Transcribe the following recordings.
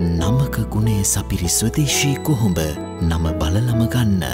නමක ගුණේ සපිරි ස්වදේශී කොහොඹ නම බලලම ගන්න.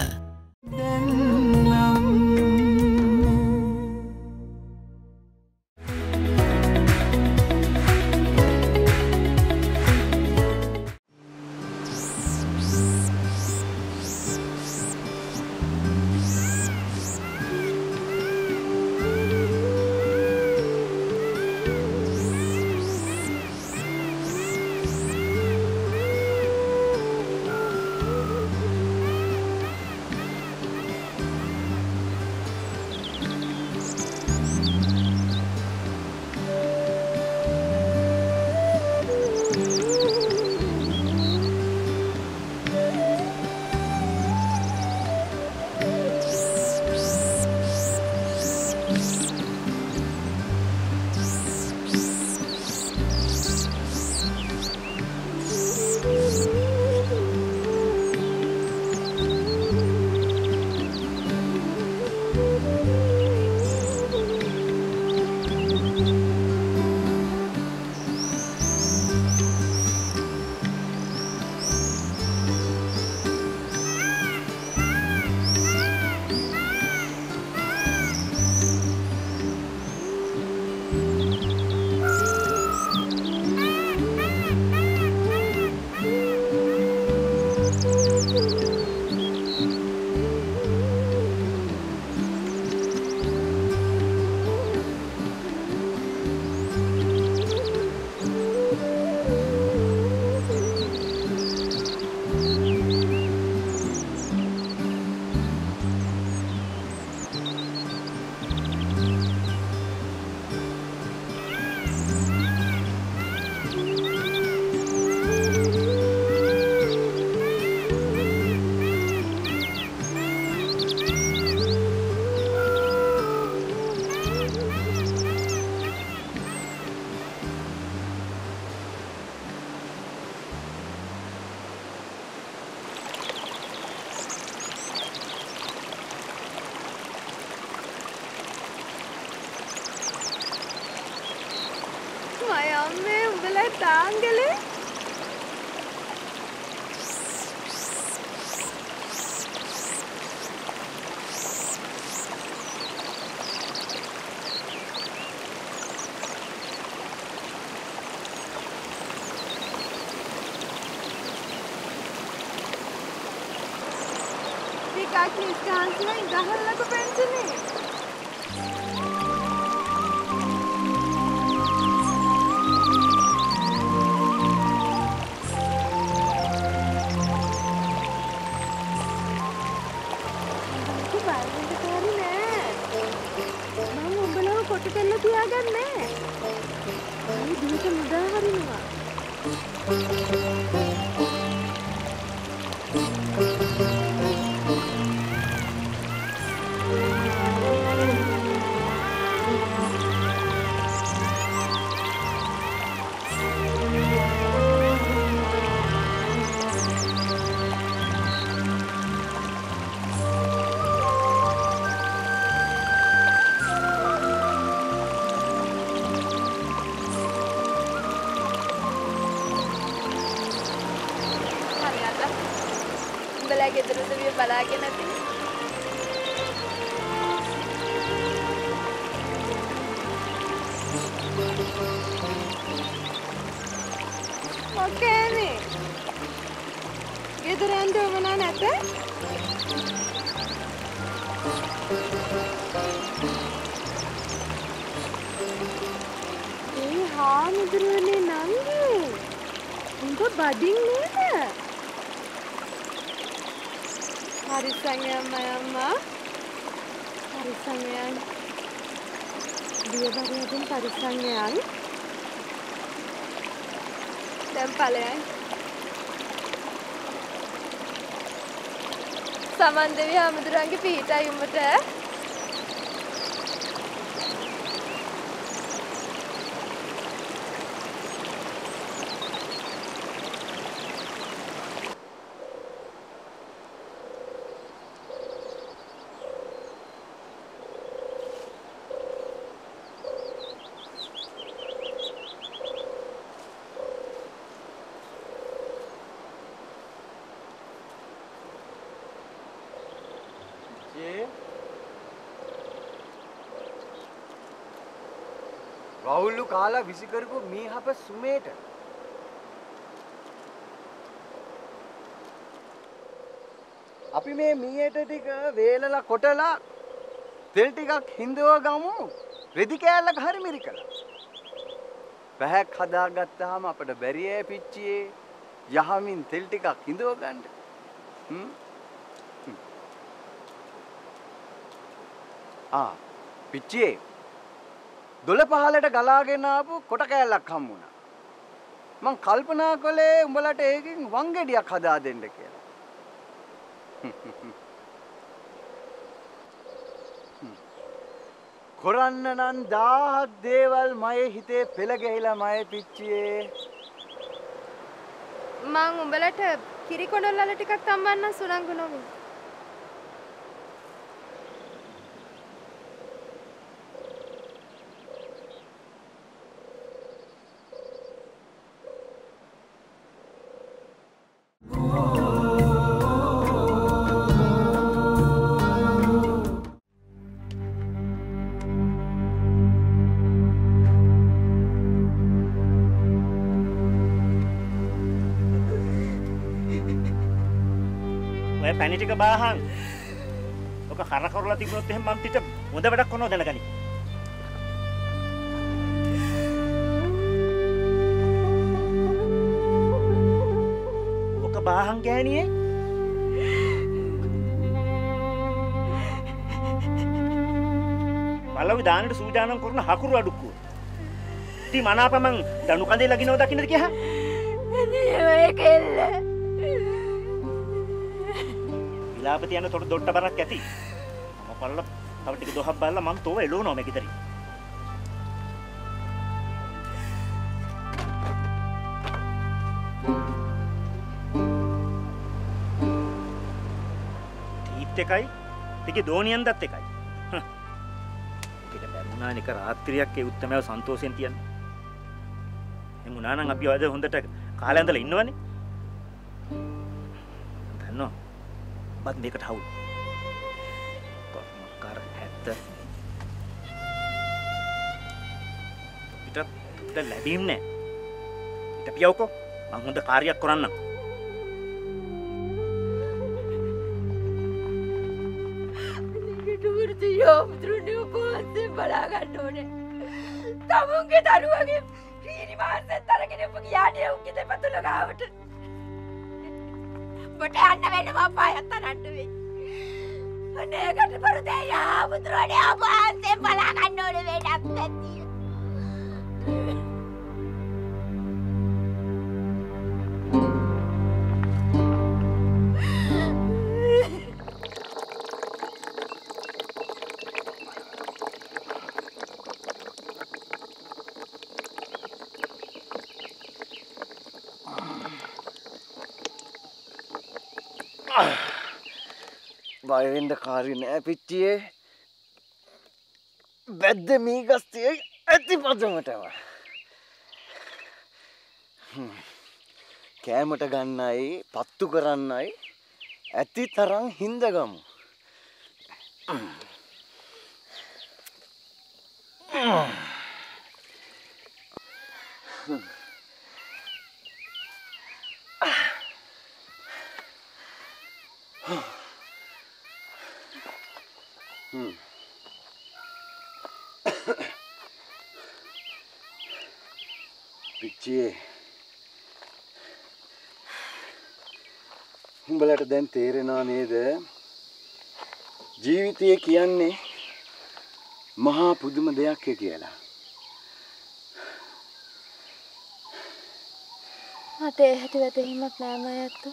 Saman Dewi Hamidurange pihita yumbata Rahulu Kala Visikarku Mihapa Sumeta. Api me Mieta Tika Vela Kotala Tiltika Hindu Gamu Ridikala Hari Miracle. Pahak Hadagatam up at a berry pitchy Yahamin Tiltika Hindu Gand. Ah, pitchy. Dole pahalata galagen aapu kota kalayak hammuna man kalpana kole umbalata ekin wangediyak hada denna kiyala koranna nan 1000 dewal maye hite pela gehila maye pichchiye man umbalata kirikondolala tikak tambanna sulangu nowe Panik bahan, oke karena kalau latih menurutnya mam tidak, mudah bedak kono dan lagi. Oke bahan kayak ini ya. Malah udah aneh sujanan kurna hakur wadukku. Di mana apa mang danukan dia lagi noda kini dia? Dia kela. Tapi anu thoda dotta barak kati mama palla thaw tika dohak balla man towa elunawa me gidari teeth ekai tige doniyan dath ekai kita beruna nika raatriyak e uttamawa santosen tiyanne emu nanan api wada hondata kala andala innawane danno But make it out. Got my car at the. It's up the labim. It's up Yoko. I'm on the Karia Korana. But I never know why I can't do it. But I got to put it up and throw it up and say, But I can't do it. I'm not you. Bayarin dekarin epicie, beda migas tiye, eti padu matawa. Kaya matagan nai, patu keran nai, eti tarang hinda kamu. උඹලට දැන් තේරෙනා නේද ජීවිතය කියන්නේ මහා පුදුම දෙයක් කියලා මට ඇහැට වැටෙහිමක් නෑ මම අයත්තු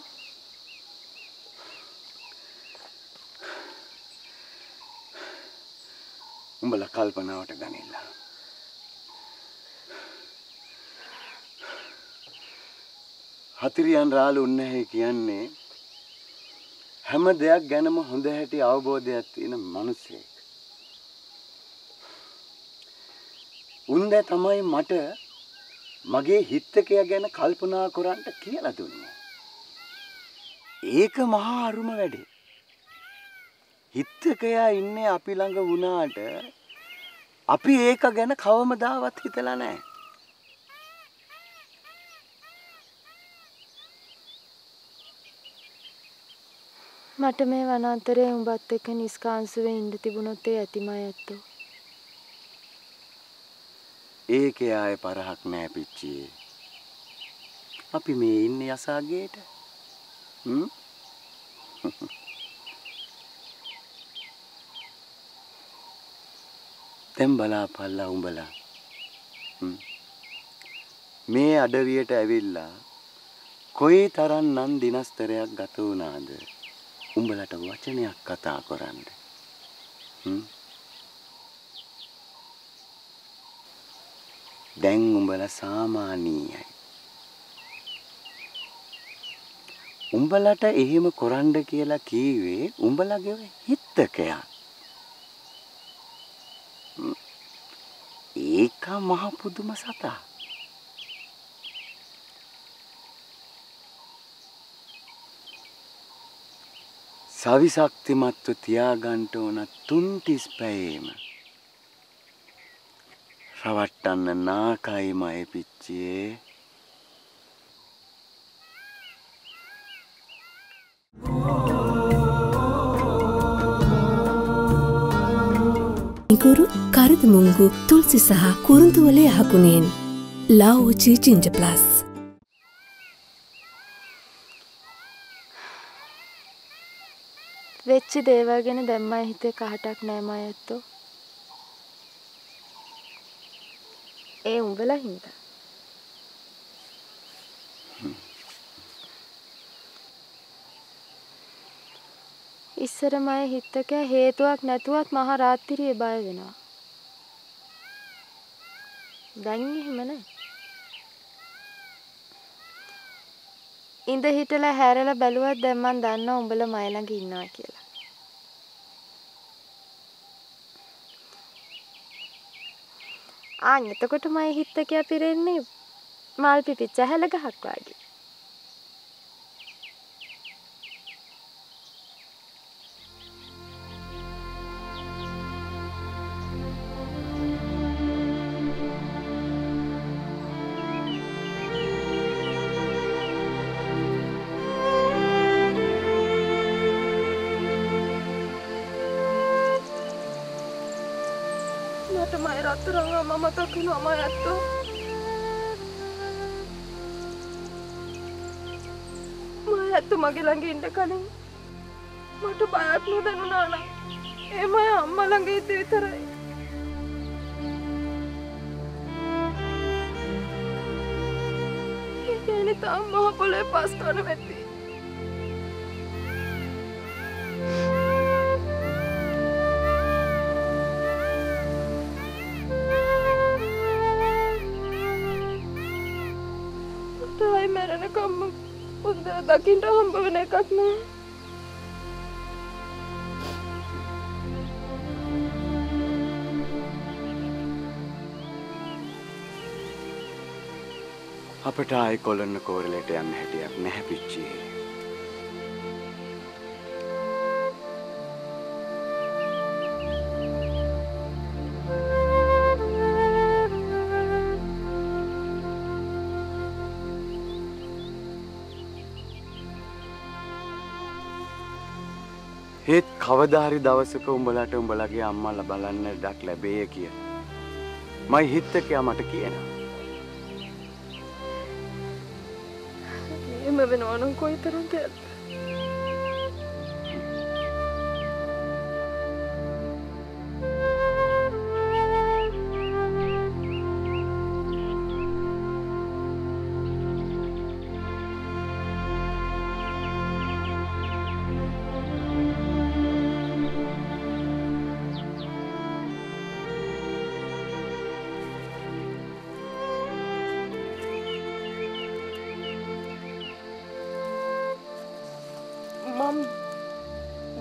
උඹලා කල්පනාවට ගනිලා හතිරියන් රාළු උන්නේ කියන්නේ හැම දෙයක් ගැනම හොඳ හැටි අවබෝධයක් තියෙන මිනිසෙක්. උන්ද තමයි මට මගේ හිතකය ගැන කල්පනා කරන්න කියලා දුන්නේ. ඒක මහා අරුම වැඩේ. හිතකයා ඉන්නේ අපි ළඟ වුණාට අපි ඒක ගැන කවමදාවත් හිතලා නැහැ. මට මේ වනාන්තරයේ උඹත් එක්ක නිස්කාංශුවේ ඉන්න තිබුණොත් ඒ ඇතිමයි ඇත්තෝ. ඒකේ ආයේ පරහක් නැහැ පිච්චියේ. අපි මේ ඉන්නේ යසාගේට. දැන් බලාපල්ලා උඹලා. මේ අඩවියට ඇවිල්ලා කොයි තරම්නම් දිනස්තරයක් ගත වුණාද? උඹලට වචනයක් කතා කරන්න. දැන් උඹලා සාමාන්‍යයි. උඹලට එහෙම කරන්න කියලා කීවේ උඹලගේ හිතකයා. ඒක මහ පුදුම සතා. සවිශක්තිමත්ව තියාගන්න ඕන තුන්තිස් පැයේම රවට්ටන්න නාකයිමයි පිච්චියේ. ගුරු කරදමුංගු තුල්සි සහ කුරුඳුවල යහකුණෙන් ලාවුචි චින්ජ ප්ලස්. වෙච්ච දේවල් ගැන දැම්මයි හිතේ කහටක් නෑ මයත්තෝ. ඒ උඹලා හින්දා. ඉස්සර මය හිතක හේතුවක් නැතුවත් මහ රාත්‍රියේ බය වෙනවා. දැන් එහෙම නෑ. ඉඳ හිටලා හැරලා බැලුවත් දැන් මන් දන්නවා උඹලා මයි ළඟ ඉන්නවා කියලා. එතකොට මයි හිතකයා පිරෙන්නේ මල් පිපිච්ච හැල ගහක් වගේ. Mama tak kenal Maya tu. Maya tu makin lagi indah kali. Mata bayat muda nuna. Maya amma lagi itu terai. Ini tak amma boleh pas tuan meti. Takin dah hamba menekat na. Apa dah ekolan korelate yang hati aku neh pici. ඒත් කවදා හරි දවසක උඹලට උඹලගේ අම්මලා බලන්න ඉඩක් ලැබෙයි කියලා මයි හිතකයා මට කියනවා. එහෙම වෙනවා නම් කොයිතරම් දෙයක්.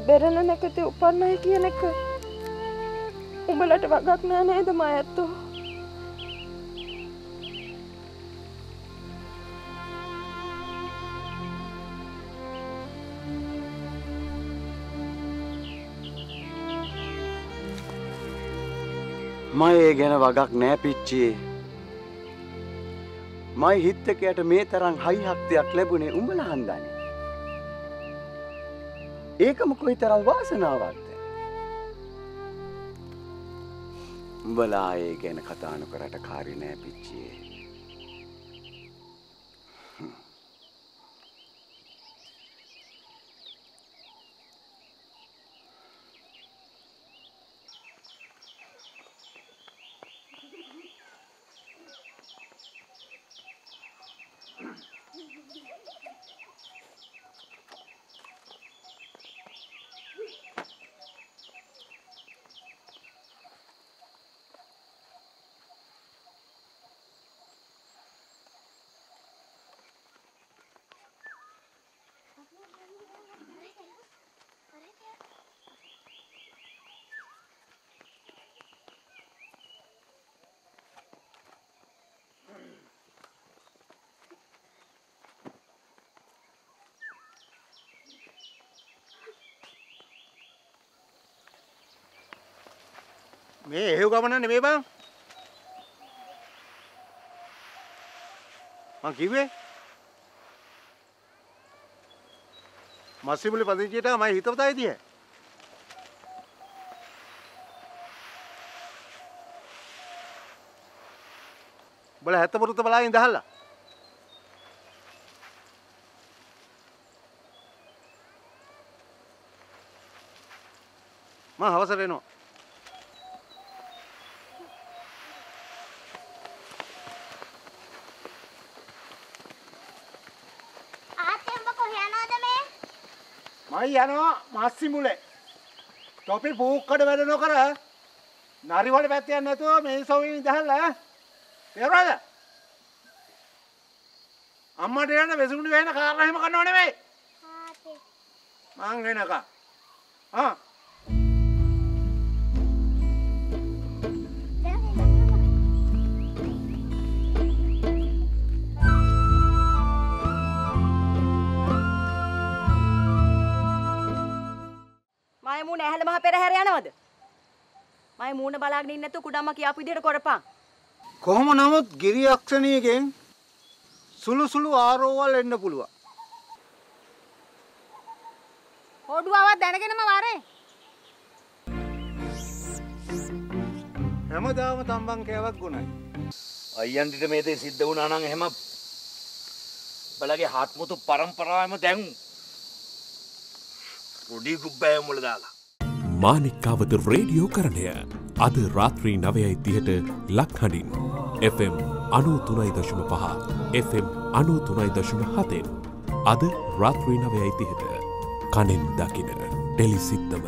Berana nak itu upar naik ya nak umbalat bagak nana itu mayat tu. මම ඒ ගැන වගක් නෑ පිච්චේ. මයි හිතකයට මේ තරම් හයිහක්තියක් ලැබුණේ උඹලා හන්දනේ. ඒකම කොයිතරම් වාසනාවක්ද? උඹලා ඒ ගැන කතා නොකරට කාරි නෑ පිච්චේ. Hei, hiu kapan nih bang? Mang kiwe? Masih boleh pasti cerita, mai hitam tadi dia. Boleh hitam baru terbalik indah lah. Mang hawa sereno. Ayano masih mulai, tapi bukan dari negara. Nari wali batian itu menyusui jalan lah. Berapa? Amma dia na besok ni bayar nak apa? Makan mana ni? Mang dia nak apa? Ah. මූණ ඇහැල මහ පෙරහැර යනවද? මම මූණ බලාගෙන ඉන්නේ නැතුව කුඩම්ම කියාපු විදිහට කරපන්. කොහොම නමුත් ගිරි යක්ෂණියගෙන් සුළුසුළු ආරෝවල් එන්න පුළුවන්. හොඩුවවත් දැනගෙනම වරේ. හැමදාම තම්බන් කෑවක් ගුණයි. අයියන්ට මේ දේ සිද්ධ වුණා නම් එහෙම බලගේ ආත්මතු පරම්පරාවෙම දැන් පොඩි කුබ්බය මුල දාලා මාණික්කාවත රේඩියෝ කරණය අද රාත්‍රී 9:30ට ලක්හඬින් FM 93.5 FM 93.7 අද රාත්‍රී 9:30ට කණෙන් දකින ටෙලිසිත්තම